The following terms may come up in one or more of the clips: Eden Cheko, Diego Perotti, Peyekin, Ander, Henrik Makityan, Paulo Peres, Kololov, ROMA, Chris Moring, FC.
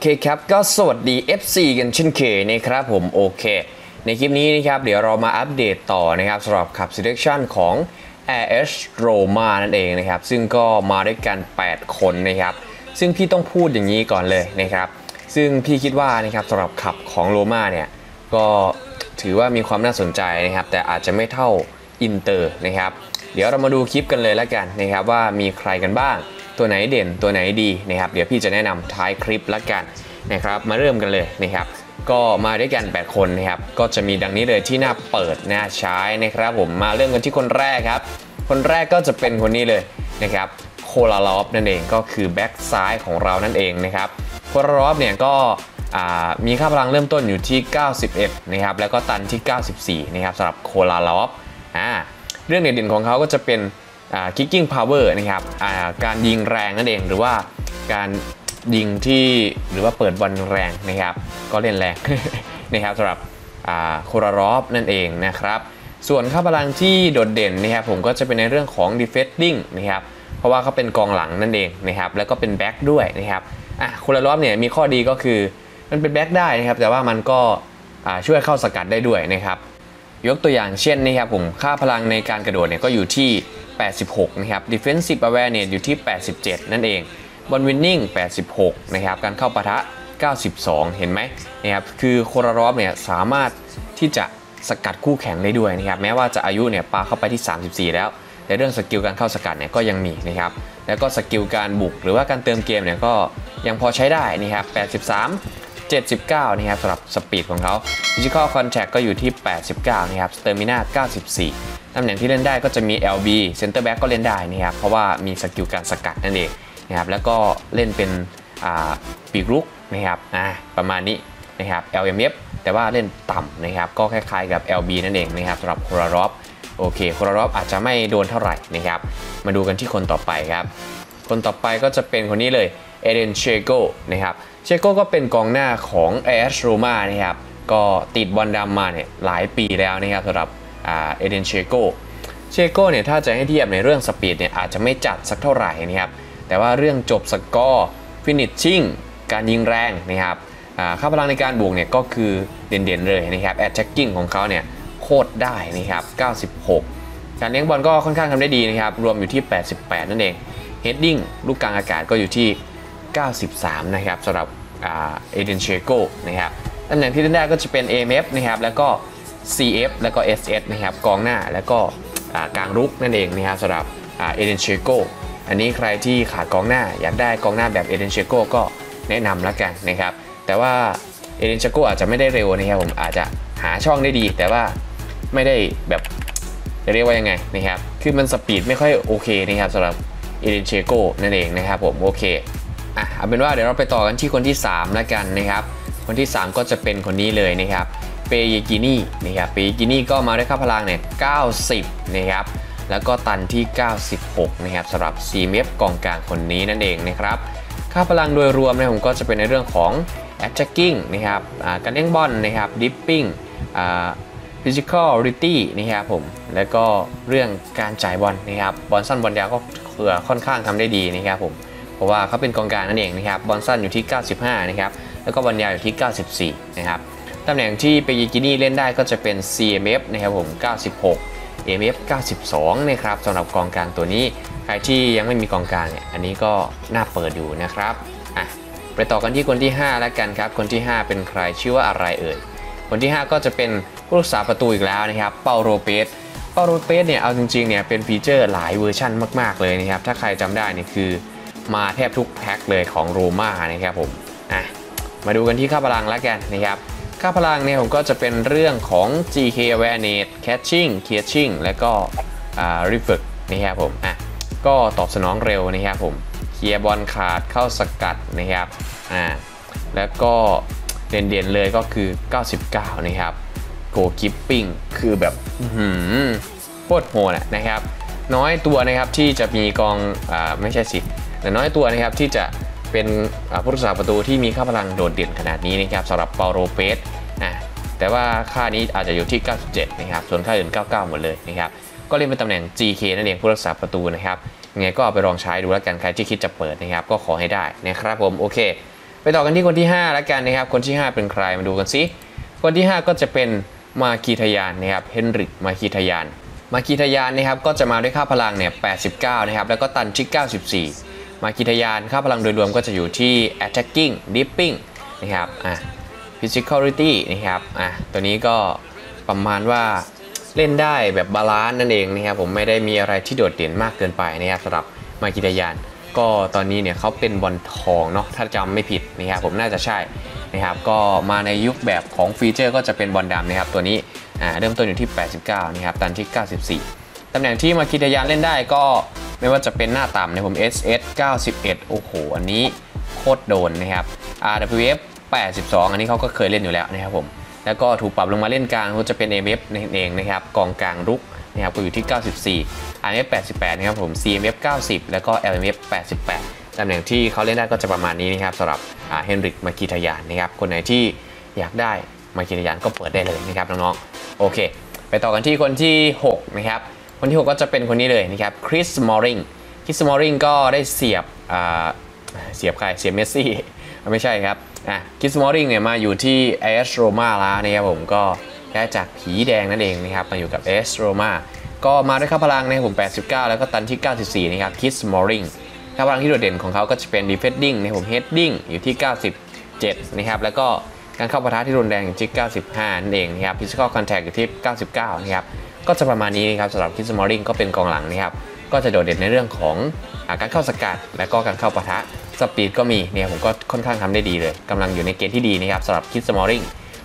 เคครับก็สวัสดี FC กันเช่นเคยนะครับผมโอเคในคลิปนี้นะครับเดี๋ยวเรามาอัปเดตต่อนะครับสำหรับขับ selection ของ RS ROMA นั่นเองนะครับซึ่งก็มาด้วยกัน8คนนะครับซึ่งพี่ต้องพูดอย่างนี้ก่อนเลยนะครับซึ่งพี่คิดว่านะครับสำหรับขับของ ROMA เนี่ยก็ถือว่ามีความน่าสนใจนะครับแต่อาจจะไม่เท่าอินเตอร์นะครับเดี๋ยวเรามาดูคลิปกันเลยละกันนะครับว่ามีใครกันบ้างตัวไหนเด่นตัวไหนดีนะครับเดี๋ยวพี่จะแนะนำท้ายคลิปละกันนะครับมาเริ่มกันเลยนะครับก็มาด้วยกัน8คนนะครับก็จะมีดังนี้เลยที่น่าเปิดน่าใช้นะครับผมมาเริ่มกันที่คนแรกครับคนแรกก็จะเป็นคนนี้เลยนะครับโคลาลอฟนั่นเองก็คือแบ็กซ้ายของเรานั่นเองนะครับโคลาลอฟเนี่ยก็มีค่าพลังเริ่มต้นอยู่ที่91นะครับแล้วก็ตันที่94นะครับสำหรับโคลาลอฟเรื่องเด่นๆของเขาก็จะเป็นkicking power นะครับการยิงแรงนั่นเองหรือว่าการยิงที่หรือว่าเปิดบอลแรงนะครับก็เล่นแรง นะครับสำหรับโคลาลอฟนั่นเองนะครับส่วนค่าพลังที่โดดเด่นนะครับผมก็จะเป็นในเรื่องของ defending นะครับเพราะว่าเขาเป็นกองหลังนั่นเองนะครับแล้วก็เป็นแบ็กด้วยนะครับโคลาลอฟเนี่ยมีข้อดีก็คือมันเป็นแบ็กได้นะครับแต่ว่ามันก็ช่วยเข้าสกัดได้ด้วยนะครับยกตัวอย่างเช่นนะครับผมค่าพลังในการกระโดดเนี่ยก็อยู่ที่86นะครับ defensive awareness อยู่ที่87นั่นเองบอลวินนิ่ง86นะครับการเข้าปะทะ92เห็นไหมนะครับคือโคลาลอฟเนี่ยสามารถที่จะสกัดคู่แข่งได้ด้วยนะครับแม้ว่าจะอายุเนี่ยปาเข้าไปที่34แล้วแต่เรื่องสกิลการเข้าสกัดเนี่ยก็ยังมีนะครับแล้วก็สกิลการบุกหรือว่าการเติมเกมเนี่ยก็ยังพอใช้ได้นะครับ8379นะครับสำหรับสปีดของเขา Physical Contact ก็อยู่ที่89นะครับ Stamina 94ตำแหน่งที่เล่นได้ก็จะมี LB Center Back ก็เล่นได้นะครับเพราะว่ามีสกิลการสกัดนั่นเองนะครับแล้วก็เล่นเป็นปีกรุกนะครับประมาณนี้นะครับ LMF แต่ว่าเล่นต่ำนะครับก็คล้ายๆกับ LB นั่นเองนะครับสำหรับโคลาลอฟโอเคโคลาลอฟอาจจะไม่โดนเท่าไหร่นะครับมาดูกันที่คนต่อไปครับคนต่อไปก็จะเป็นคนนี้เลยเอเดนเชโกนะครับเชโกก็เป็นกองหน้าของ AS Roma นะครับก็ติดบอลดำมาเนี่ยหลายปีแล้วนะครับสำหรับเอเดนเชโกเนี่ยถ้าจะให้เทียบในเรื่องสปีดเนี่ยอาจจะไม่จัดสักเท่าไหร่นะครับแต่ว่าเรื่องจบสกอร์ฟินิชชิ่งการยิงแรงนะครับค่าพลังในการบวกเนี่ยก็คือเด่นๆเลยนะครับแอตแทคกิ้งของเขาเนี่ยโคตรได้นะครับ96การเลี้ยงบอลก็ค่อนข้างทำได้ดีนะครับรวมอยู่ที่88นั่นเองเฮดดิ้งลูกกลางอากาศก็อยู่ที่93นะครับสำหรับเอเดนเชโกนะครับตำแหน่งที่เล่นได้ก็จะเป็น AMF นะครับแล้วก็ CF แล้วก็ SS นะครับกองหน้าแล้วก็กลางรุกนั่นเองนะครับสำหรับเอเดนเชโกอันนี้ใครที่ขาดกองหน้าอยากได้กองหน้าแบบเอเดนเชโกก็แนะนำแล้วกันนะครับแต่ว่าเอเดนเชโกอาจจะไม่ได้เร็วนะครับผมอาจจะหาช่องได้ดีแต่ว่าไม่ได้แบบจะเรียกว่ายังไงนะครับคือมันสปีดไม่ค่อยโอเคนะครับสำหรับเอเดนเชโกนั่นเองนะครับผมโอเคเอาเป็นว่าเดี๋ยวเราไปต่อกันที่คนที่3แล้วกันนะครับคนที่3ก็จะเป็นคนนี้เลยนะครับเปเยกินี่นะครับเปเยกินี่ก็มาด้วยค่าพลังเนี่ย90นะครับแล้วก็ตันที่96นะครับสำหรับ4เมฟกองกลางคนนี้นั่นเองนะครับค่าพลังโดยรวมเนี่ยผมก็จะเป็นในเรื่องของ attacking นะครับการเล่นบอลนะครับ dipping physicality นะครับผมแล้วก็เรื่องการจ่ายบอลนะครับบอลสั้นบอลยาวก็ค่อนข้างทำได้ดีนะครับผมเพราะว่าเขาเป็นกองกลางนั่นเองนะครับบอลสั้นอยู่ที่95นะครับแล้วก็บอลยาวอยู่ที่94นะครับตำแหน่งที่เปเยกินี่เล่นได้ก็จะเป็น CMF นะครับผม96 AMF 92นะครับสำหรับกองกลางตัวนี้ใครที่ยังไม่มีกองกลางเนี่ยอันนี้ก็น่าเปิดอยู่นะครับไปต่อกันที่คนที่5แล้วกันครับคนที่5เป็นใครชื่อว่าอะไรเอ่ยคนที่5ก็จะเป็นผู้รักษาประตูอีกแล้วนะครับเปาโลเปสเนี่ยเอาจริงๆเนี่ยเป็นฟีเจอร์หลายเวอร์ชั่นมากๆเลยนะครับถ้าใครจำได้นี่คือมาแทบทุกแพ็คเลยของโรม่านะครับผมมาดูกันที่ค่าพลังแล้วกันนะครับค่าพลังเนี่ยผมก็จะเป็นเรื่องของ GK awareness catching catching และก็reflex นะครับผมก็ตอบสนองเร็วนะครับผมเคลียร์บอลขาดเข้าสกัดนะครับแล้วก็เด่นๆเลยก็คือ99นะครับ goalkeeping คือแบบโคตรโหดนะครับน้อยตัวนะครับที่จะมีกองไม่ใช่สิแต่น้อยตัวนะครับที่จะเป็นผู้รักษาประตูที่มีค่าพลังโดดเด่นขนาดนี้นะครับสำหรับเปาโลเปสแต่ว่าค่านี้อาจจะอยู่ที่97นะครับส่วนค่าอื่น99หมดเลยนะครับก็เล่นเป็นตำแหน่ง GK นั่นเองผู้รักษาประตูนะครับยังไงก็เอาไปลองใช้ดูแล้วกันใครที่คิดจะเปิดนะครับก็ขอให้ได้นะครับผมโอเค ไปต่อกันที่คนที่5แล้วกันนะครับคนที่5เป็นใครมาดูกันซิคนที่5ก็จะเป็นมาคีทยานนะครับเฮนริกมาคีทยานนะครับก็จะมาด้วยค่าพลังเนี่ย89นะครับแล้วก็ตันที่94มาคีทยานค่าพลังโดยรวมก็จะอยู่ที่ attacking dipping นะครับphysicality นะครับตัวนี้ก็ประมาณว่าเล่นได้แบบบาลานซ์นั่นเองนะครับผมไม่ได้มีอะไรที่โดดเด่นมากเกินไปนะครับสำหรับมาคีทยานก็ตอนนี้เนี่ยเขาเป็นบอลทองเนาะถ้าจำไม่ผิดนะครับผมน่าจะใช่นะครับก็มาในยุคแบบของฟีเจอร์ก็จะเป็นบอลดำนะครับตัวนี้เริ่มต้นอยู่ที่89นะครับตันที่94ตำแหน่งที่มาคีทยานเล่นได้ก็ไม่ว่าจะเป็นหน้าต่ำนะผม SS 91โอ้โหอันนี้โคตรโดนนะครับ RWF 82อันนี้เขาก็เคยเล่นอยู่แล้วนะครับผมแล้วก็ถูกปรับลงมาเล่นกลางก็จะเป็น MF นั่นเองนะครับกองกลางรุกนะครับก็อยู่ที่94 RMF 88นะครับผม CMF 90แล้วก็ LMF 88ตำแหน่งที่เขาเล่นได้ก็จะประมาณนี้นะครับสำหรับเฮนริกมาคีทยานนะครับคนไหนที่อยากได้มาคีทยานก็เปิดได้เลยนะครับน้องๆโอเคไปต่อกันที่คนที่6นะครับคนที่6ก็จะเป็นคนนี้เลยนะครับ Chris Moringก็ได้เสียบใครเสียบเมสซี่ไม่ใช่ครับChris Moringเนี่ยมาอยู่ที่ AS Roma แล้วนะครับผมก็ได้จากผีแดงนั่นเองนะครับมาอยู่กับ AS Roma ก็มาด้วยค่าพลังในผม89แล้วก็ตันที่94นะครับ Chris Moring ค่าพลังที่โดดเด่นของเขาก็จะเป็น defending ในผม heading อยู่ที่97นะครับแล้วก็การเข้าปะทะที่รุนแรงอยู่ที่95นั่นเองนะครับ physical contact อยู่ที่99นะครับก็จะประมาณนี้นะครับสำหรับ Chris Moring ก็เป็นกองหลังนะครับก็จะโดดเด่นในเรื่องของการเข้าสกัดและก็การเข้าปะทะสปีดก็มีเนี่ยผมก็ค่อนข้างทำได้ดีเลยกำลังอยู่ในเกณฑ์ที่ดีนะครับสำหรับคิดสมอริง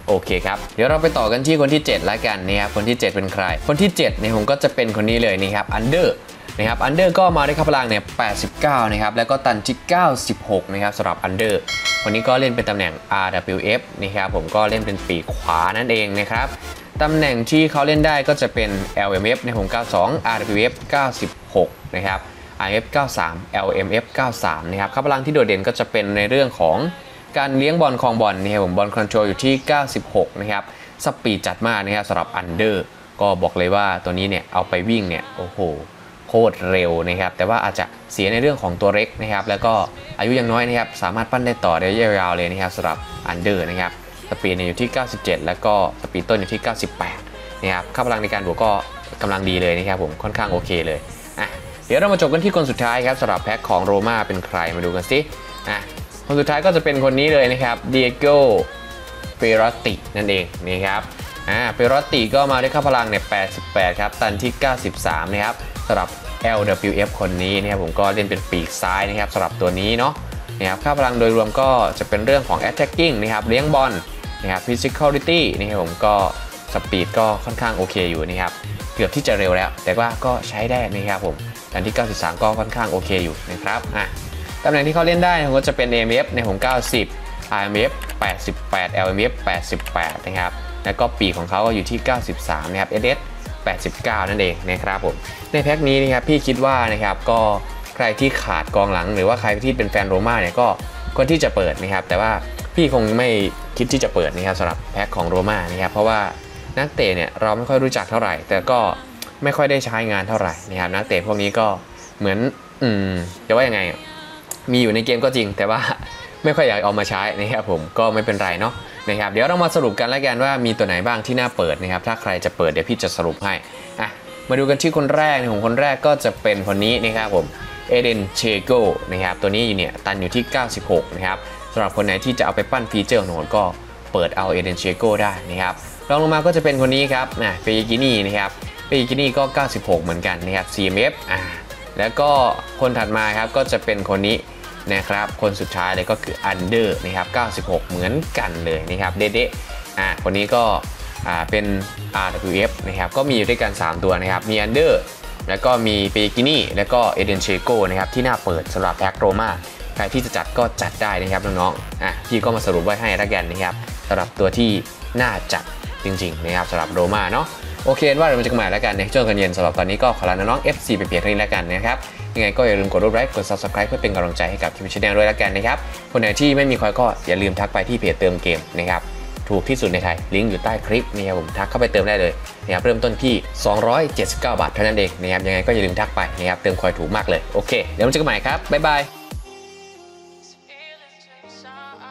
โอเคครับเดี๋ยวเราไปต่อกันที่คนที่7แล้วกันนะครับคนที่7เป็นใครคนที่7เนี่ยผมก็จะเป็นคนนี้เลยนะครับอันเดอร์นะครับอันเดอร์ก็มาได้ค่าพลังเนี่ย89นะครับแล้วก็ตันที่96นะครับสำหรับอันเดอร์คนนี้ก็เล่นเป็นตำแหน่ง RWF นะครับผมก็เล่นเป็นปีกขวานั่นเองนะครับตำแหน่งที่เขาเล่นได้ก็จะเป็น LMF ในผม92 RWF 96นะครับRF 93 LMF 93นะครับค่าพลังที่โดดเด่นก็จะเป็นในเรื่องของการเลี้ยงบอลคลองบอลนะครับผมบอลคอนโทรลอยู่ที่96นะครับสปีดจัดมากนะครับสำหรับอันเดอร์ก็บอกเลยว่าตัวนี้เนี่ยเอาไปวิ่งเนี่ยโอ้โหโคตรเร็วนะครับแต่ว่าอาจจะเสียในเรื่องของตัวเล็กนะครับแล้วก็อายุยังน้อยนะครับสามารถปั้นได้ต่อได้ยาวๆเลยนะครับสำหรับอันเดอร์นะครับสปีดอยู่ที่97แล้วก็สปีดต้นอยู่ที่98นะครับค่าพลังในการบวกก็กำลังดีเลยนะครับผมค่อนข้างโอเคเลยเดี๋ยวเรามาจบกันที่คนสุดท้ายครับสำหรับแพ็คของโรม่าเป็นใครมาดูกันสิคนสุดท้ายก็จะเป็นคนนี้เลยนะครับเดียโก้เปรอตตินั่นเองนี่ครับเปรอตติก็มาด้วยค่าพลังเนี่ย88ครับตันที่93นะครับสำหรับ LWF คนนี้นะครับผมก็เล่นเป็นปีกซ้ายนะครับสำหรับตัวนี้เนาะนะครับค่าพลังโดยรวมก็จะเป็นเรื่องของ attacking นะครับเลี้ยงบอลนะครับ physicality นะครับผมก็สปีดก็ค่อนข้างโอเคอยู่นะครับเกือบที่จะเร็วแล้วแต่ว่าก็ใช้ได้นะครับผมตันที่93ก็ค่อนข้างโอเคอยู่นะครับตำแหน่งที่เขาเล่นได้ก็จะเป็น AMF ในผม90 RMF 88 LMF 88นะครับแล้วก็ปีของเขาก็อยู่ที่93นะครับ SS 89นั่นเองนะครับผมในแพ็คนี้นะครับพี่คิดว่านะครับก็ใครที่ขาดกองหลังหรือว่าใครที่เป็นแฟนโรม่าเนี่ยก็คนที่จะเปิดนะครับแต่ว่าพี่คงไม่คิดที่จะเปิดนะครับสำหรับแพ็คของโรม่านะครับเพราะว่านักเตะเนี่ยเราไม่ค่อยรู้จักเท่าไหร่แต่ก็ไม่ค่อยได้ใช้งานเท่าไหร่นะครับนักเตะพวกนี้ก็เหมือนจะว่ายังไงมีอยู่ในเกมก็จริงแต่ว่าไม่ค่อยอยากเอามาใช้นะครับผมก็ไม่เป็นไรเนาะนะครับเดี๋ยวเรามาสรุปกันแล้วกันว่ามีตัวไหนบ้างที่น่าเปิดนะครับถ้าใครจะเปิดเดี๋ยวพี่จะสรุปให้มาดูกันที่คนแรกของคนแรกก็จะเป็นคนนี้นะครับผมเอเดนเชโกนะครับตัวนี้เนี่ยตันอยู่ที่96นะครับสำหรับคนไหนที่จะเอาไปปั้นฟีเจอร์ของผมก็เปิดเอาเอเดนเชโกได้นะครับรองลงมาก็จะเป็นคนนี้ครับเฟยิกินี่นะครับเฟยิกินี่ก็96เหมือนกันนะครับ CMF แล้วก็คนถัดมาครับก็จะเป็นคนนี้นะครับคนสุดท้ายเลยก็คืออันเดอร์นะครับ96เหมือนกันเลยนะครับเดเดคนนี้ก็เป็น RWF นะครับก็มีอยู่ด้วยกัน3ตัวนะครับมีอันเดอร์แล้วก็มีเฟยิกินี่แล้วก็เอเดนเชโกนะครับที่น่าเปิดสำหรับแพ็คโรม่าใครที่จะจัดก็จัดได้นะครับน้องๆพี่ก็มาสรุปไว้ให้ละกันนะครับสำหรับตัวที่น่าจัดจริงๆนะครับสำหรับโรม่าเนาะโอเคว่าเราจะกลับมาแล้วกันในช่วงตอนเย็นสำหรับตอนนี้ก็ขอลาน้อง FC ไปเพียงเท่านี้แล้วกันนะครับยังไงก็อย่าลืมกดรูปไลค์กด Subscribe เพื่อเป็นกำลังใจให้กับทีมชาแนลด้วยแล้วกันนะครับคนไหนที่ไม่มีคอยก็อย่าลืมทักไปที่เพจเติมเกมนะครับถูกที่สุดในไทยลิงก์อยู่ใต้คลิปนี่ครับผมทักเข้าไปเติมได้เลยนะครับเริ่มต้นที่279บาทเท่านั้นเองนะครับยังไงก็อย่าลืมทักไปนะครับเติมคอยถูกมากเลยโอเคเดี๋ยวเราจะกลับมาครับบ๊ายบาย